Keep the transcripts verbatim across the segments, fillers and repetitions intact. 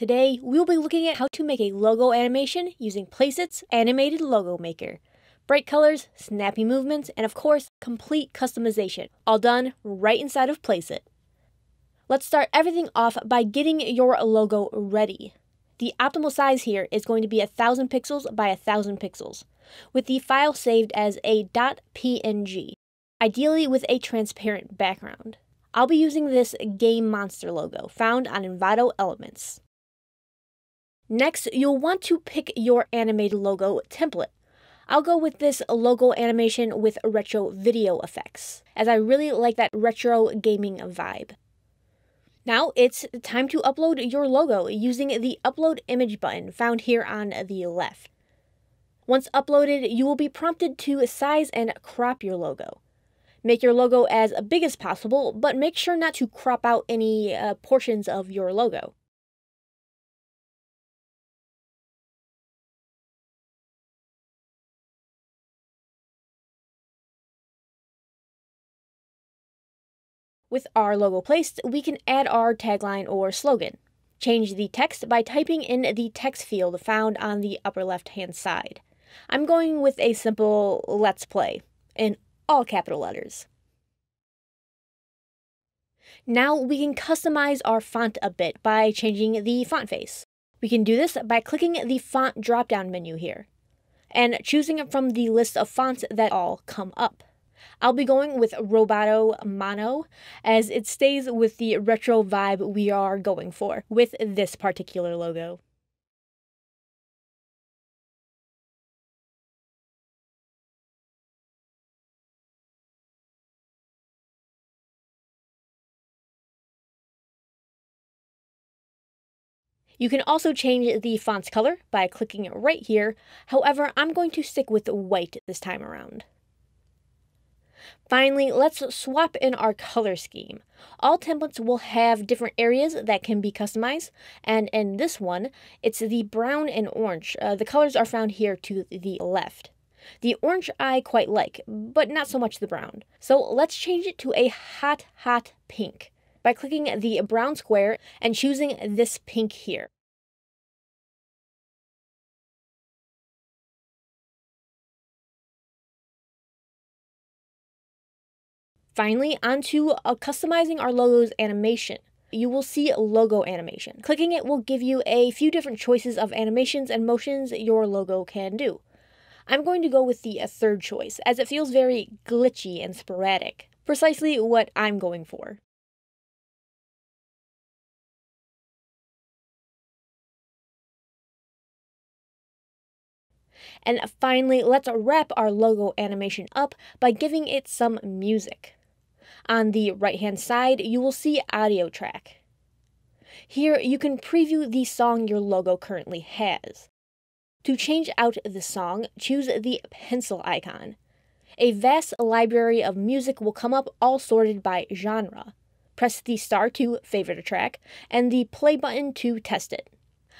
Today, we'll be looking at how to make a logo animation using Placeit's Animated Logo Maker. Bright colors, snappy movements, and of course, complete customization, all done right inside of Placeit. Let's start everything off by getting your logo ready. The optimal size here is going to be one thousand pixels by one thousand pixels, with the file saved as a .png, ideally with a transparent background. I'll be using this Game Monster logo, found on Envato Elements. Next, you'll want to pick your animated logo template. I'll go with this logo animation with retro video effects, as I really like that retro gaming vibe. Now it's time to upload your logo using the Upload Image button found here on the left. Once uploaded, you will be prompted to size and crop your logo. Make your logo as big as possible, but make sure not to crop out any uh, portions of your logo. With our logo placed, we can add our tagline or slogan. Change the text by typing in the text field found on the upper left-hand side. I'm going with a simple "Let's Play" in all capital letters. Now we can customize our font a bit by changing the font face. We can do this by clicking the font drop-down menu here and choosing from the list of fonts that all come up. I'll be going with Roboto Mono, as it stays with the retro vibe we are going for with this particular logo. You can also change the font's color by clicking it right here. However, I'm going to stick with white this time around. Finally, let's swap in our color scheme. All templates will have different areas that can be customized, and in this one, it's the brown and orange. Uh, the colors are found here to the left. The orange I quite like, but not so much the brown. So let's change it to a hot, hot pink by clicking the brown square and choosing this pink here. Finally, onto uh, customizing our logo's animation. You will see logo animation. Clicking it will give you a few different choices of animations and motions your logo can do. I'm going to go with the uh, third choice, as it feels very glitchy and sporadic, precisely what I'm going for. And finally, let's wrap our logo animation up by giving it some music. On the right-hand side, you will see audio track. Here, you can preview the song your logo currently has. To change out the song, choose the pencil icon. A vast library of music will come up, all sorted by genre. Press the star to favorite a track, and the play button to test it.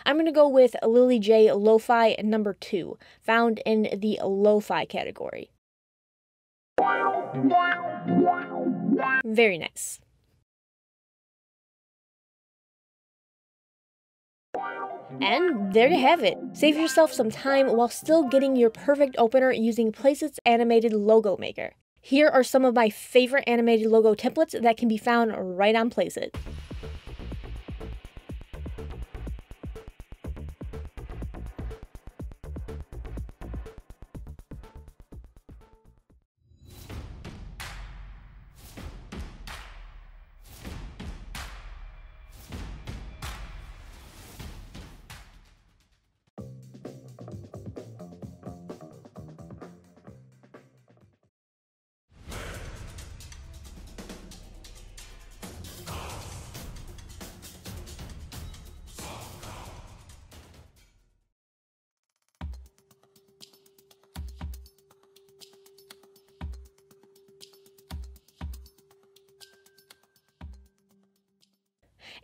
I'm going to go with Lily J Lo-Fi number two, found in the Lo-Fi category. Very nice. And there you have it. Save yourself some time while still getting your perfect opener using Placeit's Animated Logo Maker. Here are some of my favorite animated logo templates that can be found right on Placeit.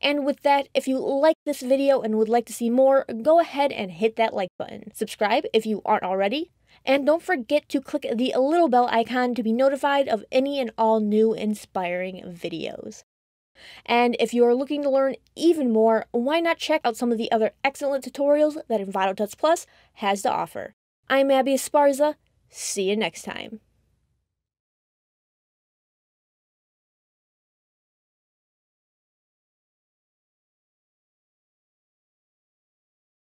And with that, if you like this video and would like to see more, go ahead and hit that like button. Subscribe if you aren't already. And don't forget to click the little bell icon to be notified of any and all new inspiring videos. And if you are looking to learn even more, why not check out some of the other excellent tutorials that Envato Tuts+ has to offer. I'm Abby Esparza. See you next time.